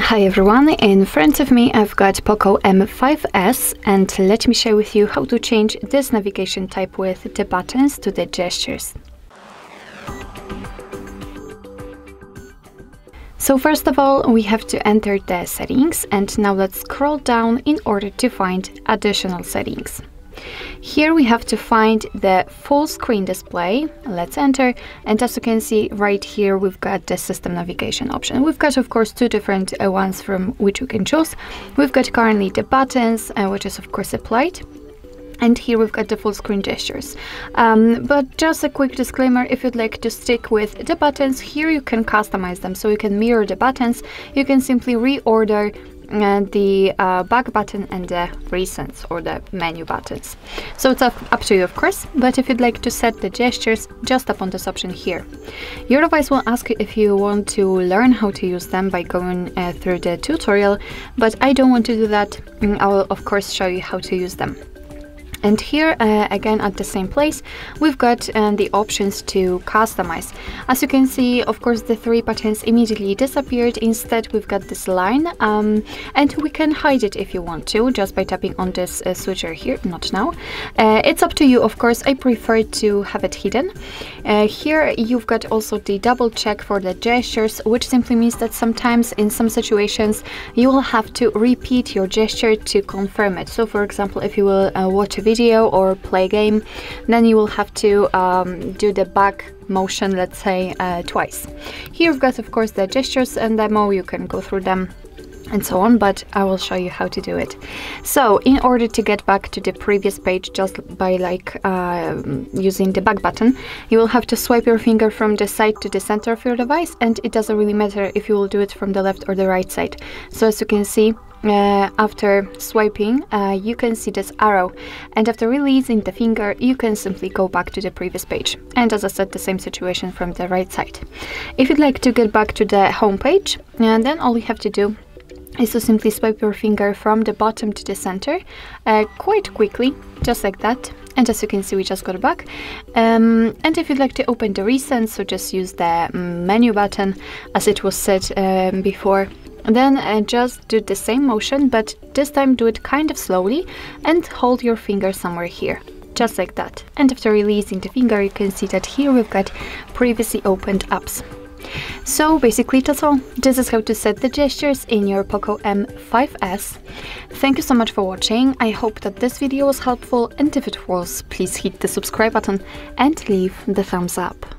Hi everyone, in front of me I've got Poco M5s, and let me share with you how to change this navigation type with the buttons to the gestures. So first of all we have to enter the settings, and now let's scroll down in order to find additional settings. Here we have to find the full screen display. Let's enter, and as you can see right here we've got the system navigation option. We've got of course two different ones from which you can choose. We've got currently the buttons, which is of course applied. And here we've got the full screen gestures. But just a quick disclaimer, if you'd like to stick with the buttons, here you can customize them. So you can mirror the buttons, you can simply reorder the back button and the recents or the menu buttons. So it's up to you of course, but if you'd like to set the gestures, just tap on this option here. Your device will ask you if you want to learn how to use them by going through the tutorial, but I don't want to do that. I will of course show you how to use them. And here again at the same place we've got the options to customize. As you can see, of course the three buttons immediately disappeared. Instead we've got this line, and we can hide it if you want to just by tapping on this switcher here. Not now, it's up to you of course. I prefer to have it hidden. Here you've got also the double check for the gestures, which simply means that sometimes in some situations you will have to repeat your gesture to confirm it. So for example, if you will watch a video or play a game, then you will have to do the back motion, let's say, twice. Here we've got of course the gestures and demo, you can go through them and so on, but I will show you how to do it. So in order to get back to the previous page just by using the back button, you will have to swipe your finger from the side to the center of your device, and it doesn't really matter if you will do it from the left or the right side. So as you can see, after swiping you can see this arrow, and after releasing the finger you can simply go back to the previous page, and as I said, the same situation from the right side. If you'd like to get back to the home page, then all you have to do is to simply swipe your finger from the bottom to the center quite quickly, just like that. And as you can see, we just got back. And if you'd like to open the recents, so just use the menu button as it was said before. Then just do the same motion, but this time do it kind of slowly and hold your finger somewhere here, just like that. And after releasing the finger, you can see that here we've got previously opened apps. So basically that's all. This is how to set the gestures in your Poco M5s. Thank you so much for watching. I hope that this video was helpful, and if it was, please hit the subscribe button and leave the thumbs up.